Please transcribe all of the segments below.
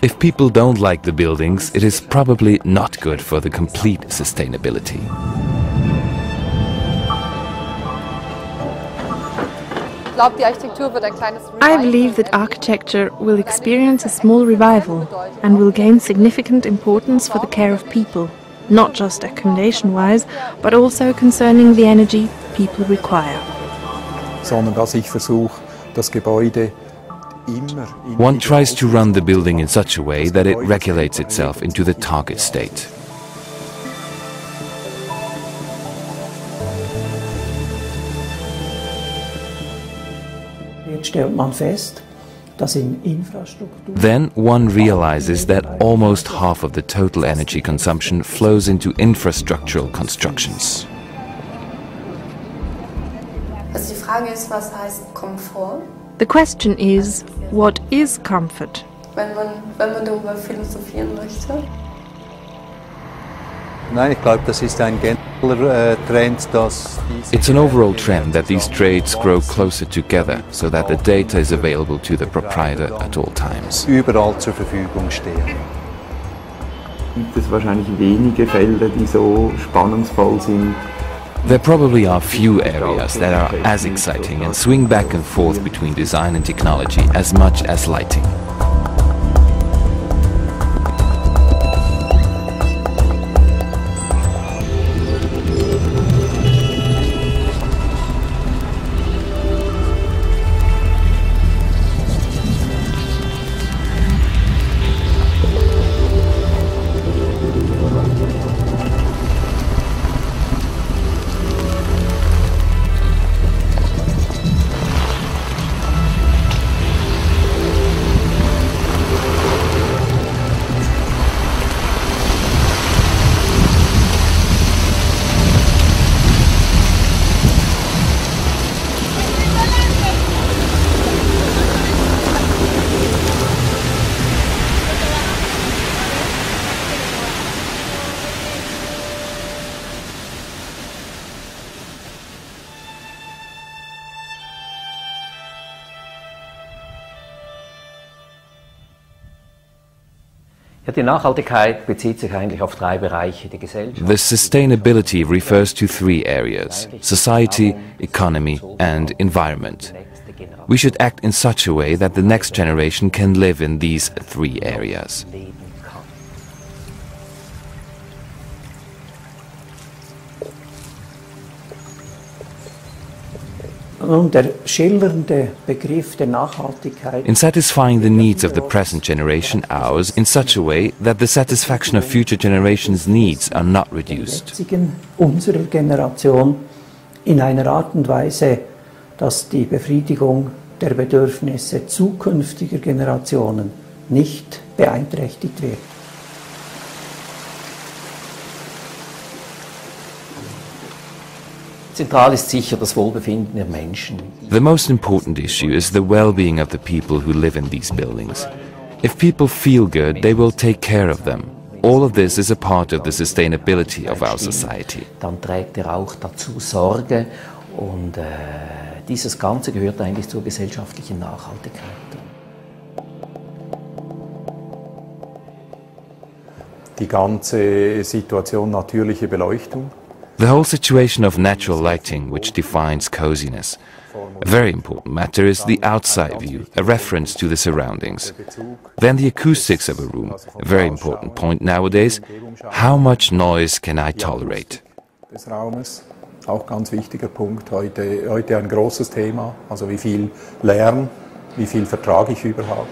If people don't like the buildings, it is probably not good for the complete sustainability. I believe that architecture will experience a small revival and will gain significant importance for the care of people, not just accommodation-wise, but also concerning the energy people require. One tries to run the building in such a way that it regulates itself into the target state. Then one realizes that almost half of the total energy consumption flows into infrastructural constructions. The question is, what is comfort? It's an overall trend that these trades grow closer together, so that the data is available to the proprietor at all times. There probably are few areas that are as exciting and swing back and forth between design and technology as much as lighting. The sustainability refers to three areas: society, economy and environment. We should act in such a way that the next generation can live in these three areas. In satisfying the needs of the present generation, ours, in such a way that the satisfaction of future generations' needs are not reduced. The most important issue is the well-being of the people who live in these buildings. If people feel good, they will take care of them. All of this is a part of the sustainability of our society. Die ganze Situation natürliche Beleuchtung. The whole situation of natural lighting, which defines coziness. A very important matter is the outside view, a reference to the surroundings. Then the acoustics of a room, a very important point nowadays: how much noise can I tolerate? auch ganz wichtiger Punkt, heute ein großes Thema, also wie viel Lärm, wie viel vertrage ich überhaupt.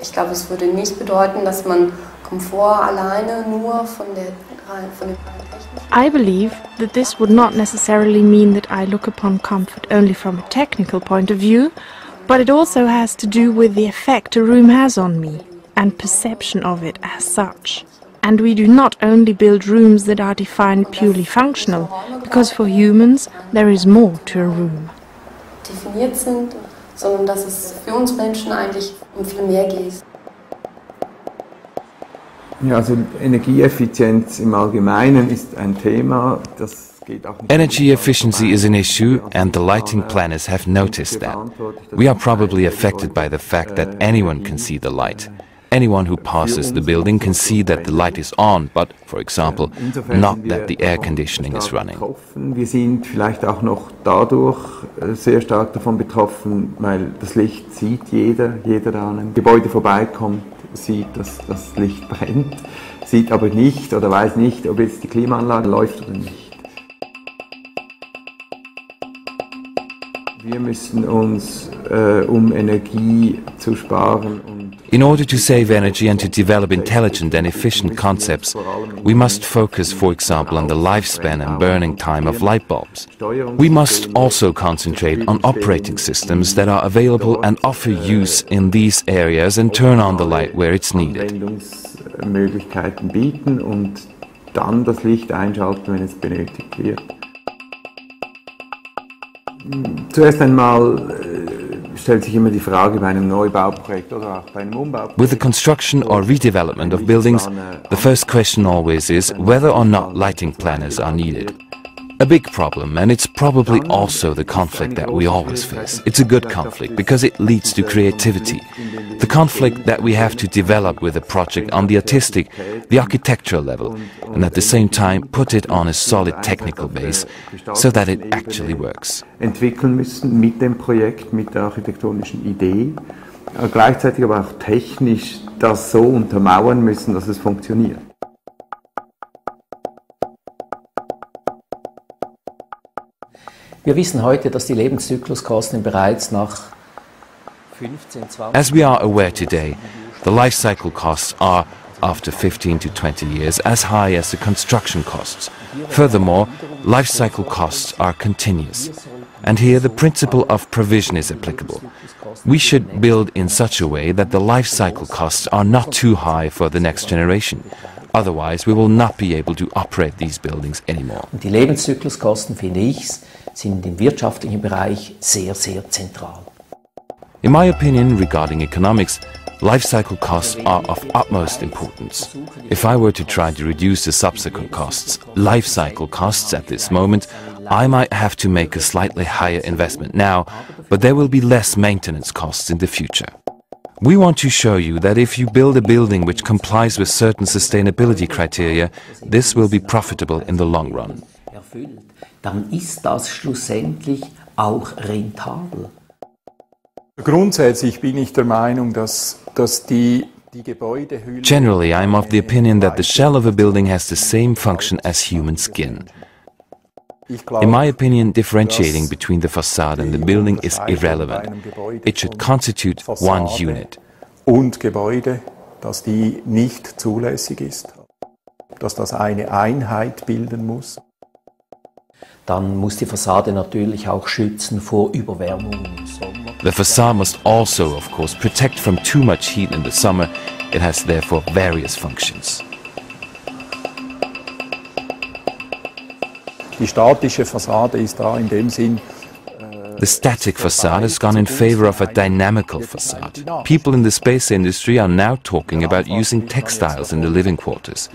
Ich glaube, es würde nicht bedeuten, dass man Komfort alleine nur von den I believe that this would not necessarily mean that I look upon comfort only from a technical point of view, but it also has to do with the effect a room has on me and perception of it as such. And we do not only build rooms that are defined purely functional, because for humans there is more to a room. Definiert sind, sondern dass es für uns Menschen eigentlich viel mehr geht. Ja, also Energieeffizienz im Allgemeinen ist ein Thema, das Energy efficiency is an issue, and the lighting planners have noticed that. We are probably affected by the fact that anyone can see the light. Anyone who passes the building can see that the light is on, but, for example, not that the air conditioning is running. Wir sind vielleicht auch noch dadurch sehr stark davon betroffen, weil das Licht sieht jeder an einem Gebäude vorbeikommt, sieht, dass das Licht brennt, sieht aber nicht oder weiß nicht, ob jetzt die Klimaanlage läuft oder nicht. In order to save energy and to develop intelligent and efficient concepts, we must focus, for example, on the lifespan and burning time of light bulbs. We must also concentrate on operating systems that are available and offer use in these areas and turn on the light where it's needed. Anwendungsmöglichkeiten bieten und dann das Licht einschalten, wenn es benötigt wird. Zuerst einmal stellt sich immer die Frage bei einem Neubauprojekt oder auch bei einem Umbauprojekt. With the construction or redevelopment of buildings, the first question always is whether or not lighting planners are needed. A big problem, and it's probably also the conflict that we always face. It's a good conflict because it leads to creativity. The conflict that we have to develop with a project on the artistic, the architectural level, and at the same time put it on a solid technical base so that it actually works. Entwickeln müssen mit dem Projekt, mit der architektonischen Idee, gleichzeitig aber auch technisch das so untermauern müssen, dass es funktioniert. Wir wissen heute, dass die Lebenszykluskosten bereits nach 15, 20 As we are aware today, the life cycle costs are, after 15 to 20 years, as high as the construction costs. Furthermore, life cycle costs are continuous. And here the principle of provision is applicable. We should build in such a way that the life cycle costs are not too high for the next generation. Otherwise, we will not be able to operate these buildings anymore. Die Lebenszykluskosten, finde ich, sind im wirtschaftlichen Bereich sehr, sehr zentral. In my opinion, regarding economics, life cycle costs are of utmost importance. If I were to try to reduce the subsequent costs, life cycle costs at this moment, I might have to make a slightly higher investment now, but there will be less maintenance costs in the future. We want to show you that if you build a building which complies with certain sustainability criteria, this will be profitable in the long run. Dann ist das schlussendlich auch rentabel. Grundsätzlich bin ich der Meinung, dass die Gebäudehülle... Generally, I'm of the opinion that the shell of a building has the same function as human skin. In my opinion, differentiating between the facade and the building is irrelevant. It should constitute one unit. Und Gebäude, dass die nicht zulässig ist, dass das eine Einheit bilden muss. Dann muss die Fassade natürlich auch schützen vor Überwärmung im Sommer. The facade must also, of course, protect from too much heat in the summer. It has therefore various functions. Die statische Fassade ist da in dem Sinn. The static facade has gone in favor of a dynamical facade. People in the space industry are now talking about using textiles in the living quarters.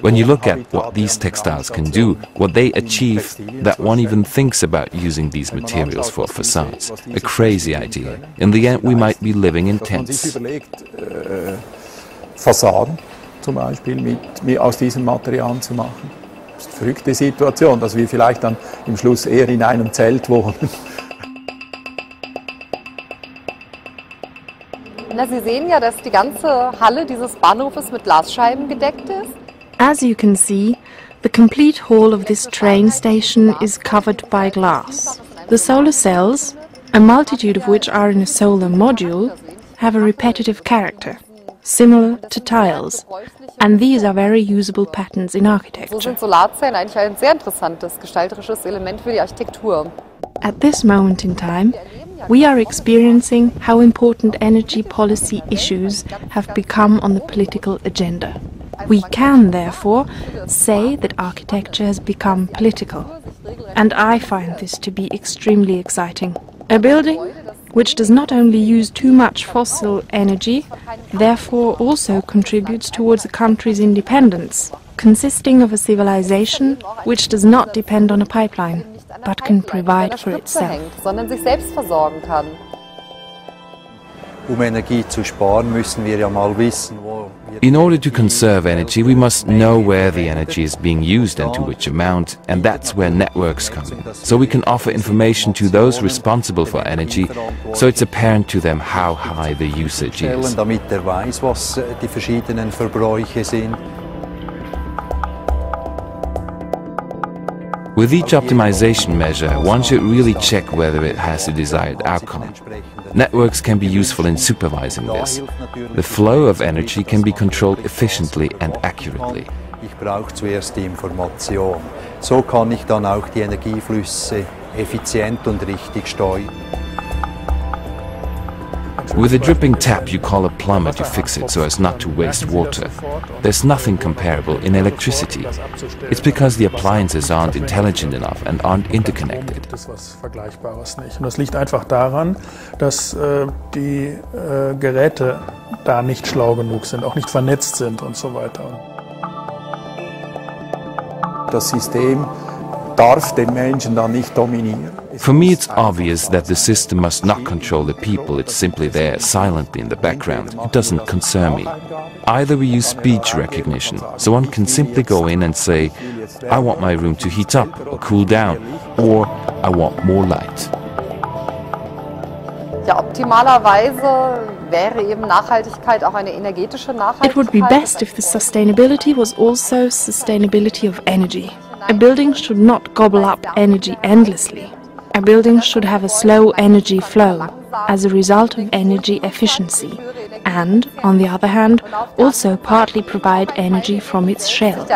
When you look at what these textiles can do, what they achieve, that one even thinks about using these materials for facades. A crazy idea. In the end, we might be living in tents. Fassaden zum Beispiel aus diesem Material zu machen. Das ist eine verrückte Situation, dass wir vielleicht dann im Schluss eher in einem Zelt wohnen. Na, Sie sehen ja, dass die ganze Halle dieses Bahnhofes mit Glasscheiben gedeckt ist. As you can see, The complete hall of this train station is covered by glass. The solar cells, a multitude of which are in a solar module, have a repetitive character, similar to tiles, and these are very usable patterns in architecture. At this moment in time, we are experiencing how important energy policy issues have become on the political agenda. We can, therefore, say that architecture has become political, and I find this to be extremely exciting. A building which does not only use too much fossil energy, therefore also contributes towards a country's independence, consisting of a civilization which does not depend on a pipeline, but can provide for itself. In order to conserve energy, we must know where the energy is being used and to which amount, and that's where networks come in. So we can offer information to those responsible for energy, so it's apparent to them how high the usage is. With each optimization measure, one should really check whether it has the desired outcome. Networks can be useful in supervising this. The flow of energy can be controlled efficiently and accurately. So kann ich dann auch die Energieflüsse effizient und richtig steuern. With a dripping tap, you call a plumber to fix it so as not to waste water. There's nothing comparable in electricity. It's because the appliances aren't intelligent enough and aren't interconnected. Und das liegt einfach daran, dass die Geräte da nicht schlau genug sind, auch nicht vernetzt sind und so weiter. Das System darf den Menschen da nicht dominieren. For me, it's obvious that the system must not control the people. It's simply there, silently in the background. It doesn't concern me. Either we use speech recognition, so one can simply go in and say, I want my room to heat up or cool down, or I want more light. It would be best if the sustainability was also sustainability of energy. A building should not gobble up energy endlessly. A building should have a slow energy flow as a result of energy efficiency and, on the other hand, also partly provide energy from its shell.